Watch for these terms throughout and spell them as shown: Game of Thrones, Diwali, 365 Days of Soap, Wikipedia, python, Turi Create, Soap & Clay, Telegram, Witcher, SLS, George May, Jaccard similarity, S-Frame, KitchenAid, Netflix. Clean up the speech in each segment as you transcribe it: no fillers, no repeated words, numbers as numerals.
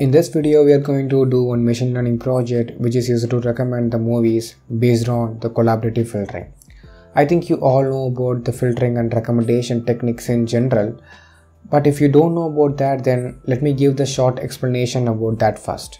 In this video, we are going to do one machine learning project which is used to recommend the movies based on the collaborative filtering. I think you all know about the filtering and recommendation techniques in general, but if you don't know about that, then let me give the short explanation about that first.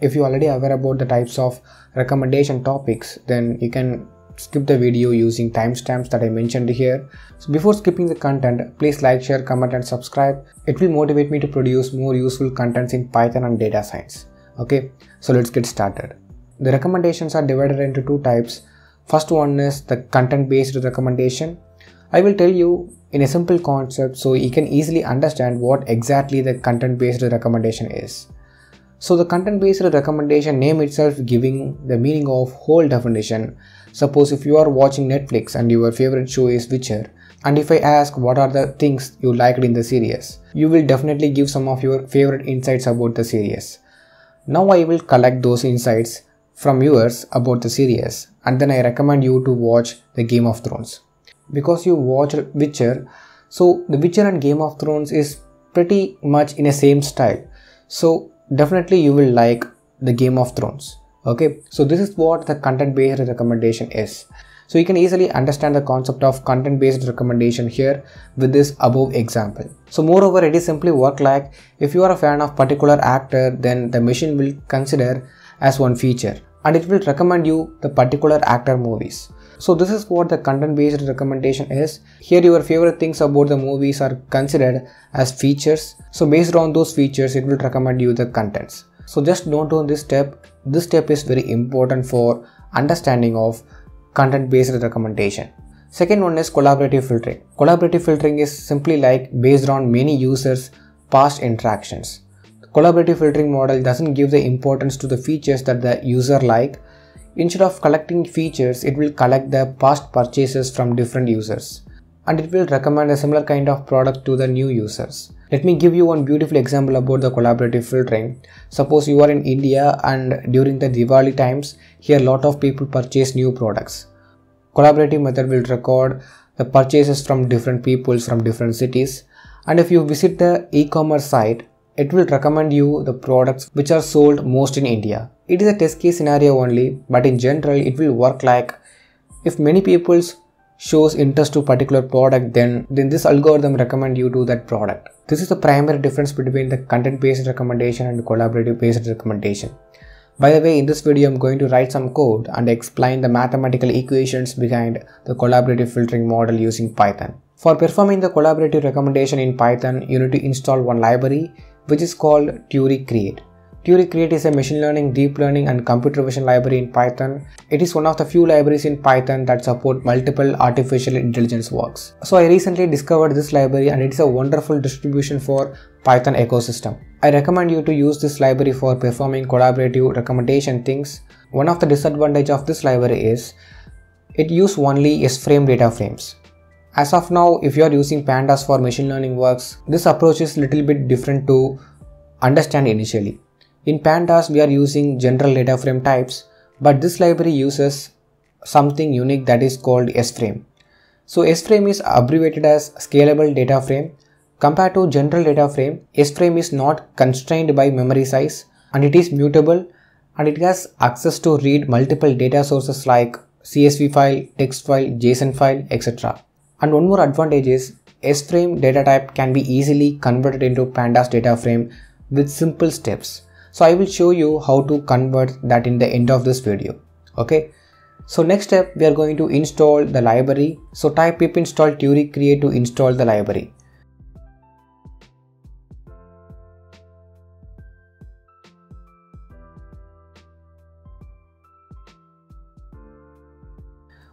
If you are already aware about the types of recommendation topics, then you can skip the video using timestamps that I mentioned here. So before skipping the content, please like, share, comment and subscribe. It will motivate me to produce more useful contents in Python and data science. Okay, so let's get started. The recommendations are divided into two types. First one is the content based recommendation. I will tell you in a simple concept so you can easily understand what exactly the content based recommendation is. So the content based recommendation name itself giving the meaning of whole definition. Suppose if you are watching Netflix and your favorite show is Witcher, and if I ask what are the things you liked in the series, you will definitely give some of your favorite insights about the series. Now I will collect those insights from viewers about the series and then I recommend you to watch the Game of Thrones. Because you watch Witcher, so the Witcher and Game of Thrones is pretty much in the same style. So definitely you will like the Game of Thrones. Okay, so this is what the content based recommendation is. So you can easily understand the concept of content based recommendation here with this above example. So moreover, it is simply work like if you are a fan of particular actor, then the machine will consider as one feature and it will recommend you the particular actor movies. So this is what the content based recommendation is. Here your favorite things about the movies are considered as features. So based on those features, it will recommend you the contents. So just note on this step is very important for understanding of content based recommendation. Second one is collaborative filtering. Collaborative filtering is simply like based on many users' past interactions. The collaborative filtering model doesn't give the importance to the features that the user like. Instead of collecting features, it will collect the past purchases from different users and it will recommend a similar kind of product to the new users. Let me give you one beautiful example about the collaborative filtering. Suppose you are in India and during the Diwali times, here a lot of people purchase new products. Collaborative method will record the purchases from different people from different cities, and if you visit the e-commerce site, it will recommend you the products which are sold most in India. It is a test case scenario only, but in general it will work like if many people's shows interest to particular product, then this algorithm recommend you to that product. This is the primary difference between the content-based recommendation and collaborative-based recommendation. By the way, in this video, I'm going to write some code and explain the mathematical equations behind the collaborative filtering model using Python. For performing the collaborative recommendation in Python, you need to install one library which is called Turi Create. Turi Create is a machine learning, deep learning and computer vision library in Python. It is one of the few libraries in Python that support multiple artificial intelligence works. So I recently discovered this library and it's a wonderful distribution for Python ecosystem. I recommend you to use this library for performing collaborative recommendation things. One of the disadvantages of this library is it uses only S-Frame data frames. As of now, if you are using pandas for machine learning works, this approach is little bit different to understand initially. In pandas, we are using general data frame types, but this library uses something unique that is called S-Frame. So S-Frame is abbreviated as scalable data frame. Compared to general data frame, S-Frame is not constrained by memory size and it is mutable and it has access to read multiple data sources like CSV file, text file, JSON file, etc. And one more advantage is S-Frame data type can be easily converted into pandas data frame with simple steps. So I will show you how to convert that in the end of this video. Okay. So next step, we are going to install the library. So type pip install Turi Create to install the library.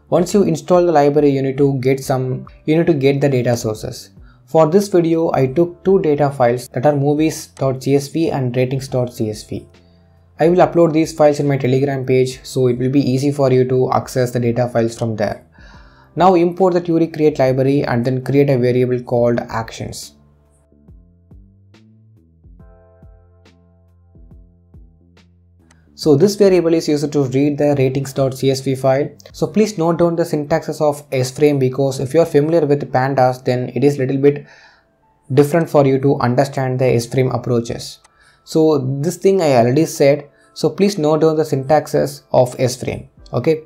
Once you install the library, you need to get the data sources. For this video, I took two data files that are movies.csv and ratings.csv. I will upload these files in my Telegram page, so it will be easy for you to access the data files from there. Now import the Turi Create library and then create a variable called actions. So this variable is used to read the ratings.csv file. So please note down the syntaxes of S-Frame because if you are familiar with pandas, then it is little bit different for you to understand the S-Frame approaches. So this thing I already said, so please note down the syntaxes of S-Frame, okay.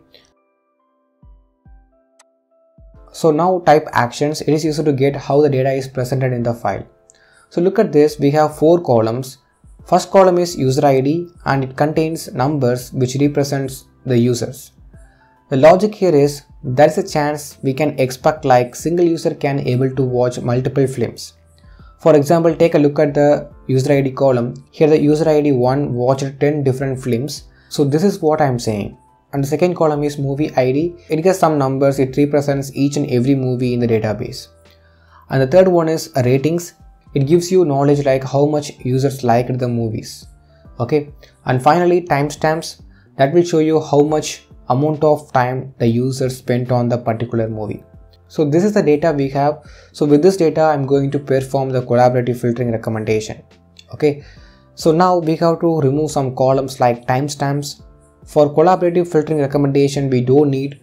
So now type actions, it is useful to get how the data is presented in the file. So look at this, we have 4 columns. First column is user ID and it contains numbers which represents the users. The logic here is, there is a chance we can expect like single user can able to watch multiple films. For example, take a look at the user ID column. Here the user ID 1 watched 10 different films. So this is what I am saying. And the second column is movie ID. It gives some numbers, it represents each and every movie in the database. And the third one is ratings. It gives you knowledge like how much users liked the movies. Okay. And finally timestamps, that will show you how much amount of time the user spent on the particular movie. So this is the data we have. So with this data I'm going to perform the collaborative filtering recommendation. Okay. So now we have to remove some columns like timestamps. For collaborative filtering recommendation, we don't need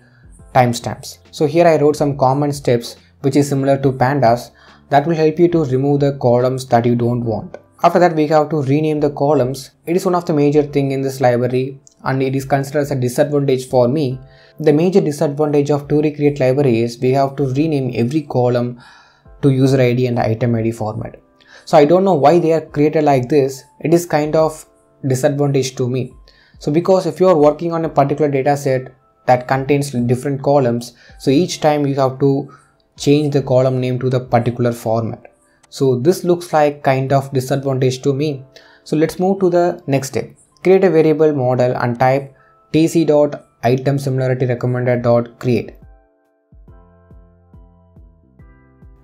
timestamps. So here I wrote some common steps which is similar to pandas that will help you to remove the columns that you don't want. After that we have to rename the columns. It is one of the major thing in this library and it is considered as a disadvantage for me. The major disadvantage of Turi Create library is we have to rename every column to user ID and item ID format. So I don't know why they are created like this. It is kind of disadvantage to me. So because if you are working on a particular data set that contains different columns, so each time you have to change the column name to the particular format. So this looks like kind of disadvantage to me. So let's move to the next step. Create a variable model and type tc.itemsimilarityRecommended.create.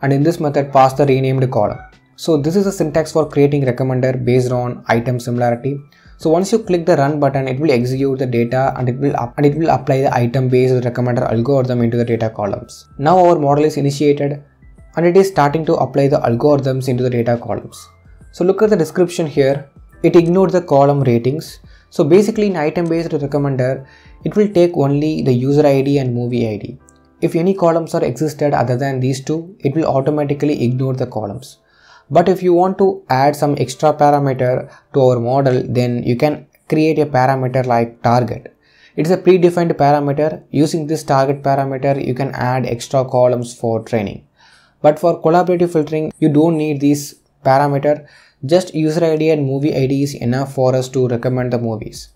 And in this method pass the renamed column. So this is the syntax for creating recommender based on item similarity. So once you click the run button, it will execute the data and it will apply the item based recommender algorithm into the data columns. Now our model is initiated and it is starting to apply the algorithms into the data columns. So look at the description here. It ignored the column ratings. So basically in item based recommender, it will take only the user ID and movie ID. If any columns are existed other than these two, it will automatically ignore the columns. But if you want to add some extra parameter to our model, then you can create a parameter like target. It's a predefined parameter. Using this target parameter, you can add extra columns for training. But for collaborative filtering, you don't need this parameter. Just user ID and movie ID is enough for us to recommend the movies.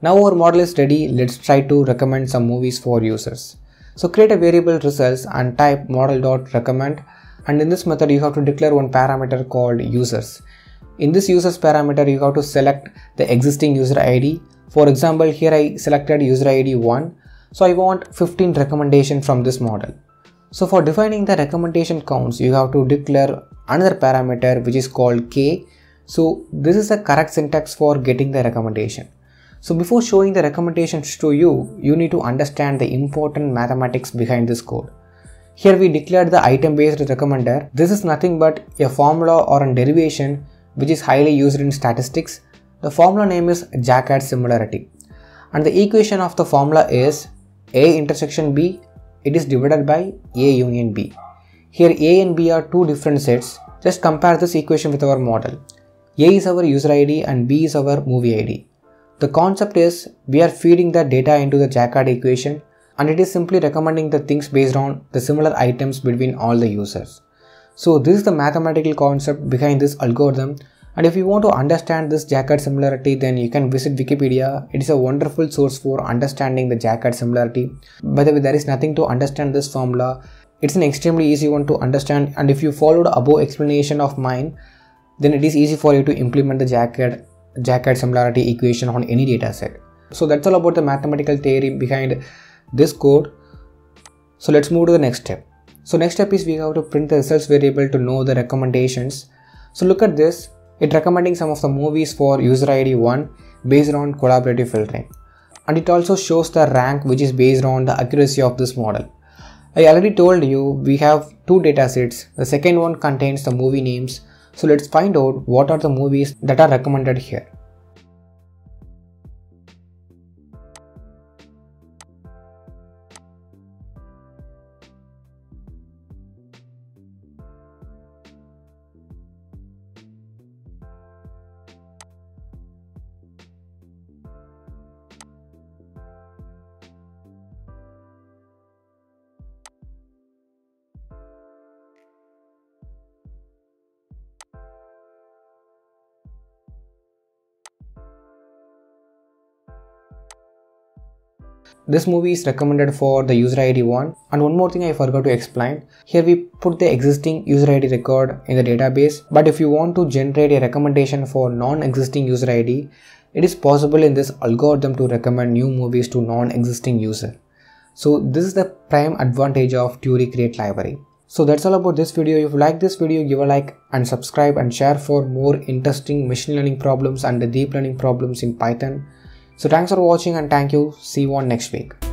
Now our model is ready. Let's try to recommend some movies for users. So create a variable results and type model.recommend. And in this method you have to declare one parameter called users. In this users parameter you have to select the existing user ID. For example, here I selected user ID 1. So I want 15 recommendations from this model. So for defining the recommendation counts you have to declare another parameter which is called k. So this is the correct syntax for getting the recommendation. So before showing the recommendations to you, you need to understand the important mathematics behind this code. Here we declared the item based recommender. This is nothing but a formula or a derivation which is highly used in statistics. The formula name is Jaccard similarity. And the equation of the formula is A intersection B, it is divided by A union B. Here A and B are two different sets. Just compare this equation with our model. A is our user ID and B is our movie ID. The concept is we are feeding the data into the Jaccard equation. And it is simply recommending the things based on the similar items between all the users. So this is the mathematical concept behind this algorithm. And if you want to understand this Jaccard similarity, then you can visit Wikipedia. It is a wonderful source for understanding the Jaccard similarity. By the way, there is nothing to understand this formula. It's an extremely easy one to understand. And if you followed above explanation of mine, then it is easy for you to implement the Jaccard similarity equation on any data set. So that's all about the mathematical theory behind this code. So let's move to the next step. So next step is we have to print the results variable to know the recommendations. So look at this, it's recommending some of the movies for user ID 1 based on collaborative filtering. And it also shows the rank which is based on the accuracy of this model. I already told you we have two data sets. The second one contains the movie names. So let's find out what are the movies that are recommended here. This movie is recommended for the user ID 1. And one more thing I forgot to explain. Here we put the existing user ID record in the database, but if you want to generate a recommendation for non-existing user ID, it is possible in this algorithm to recommend new movies to non-existing user. So this is the prime advantage of Turi Create library. So that's all about this video. If you like this video, give a like and subscribe and share for more interesting machine learning problems and the deep learning problems in Python. So thanks for watching and thank you. See you on next week.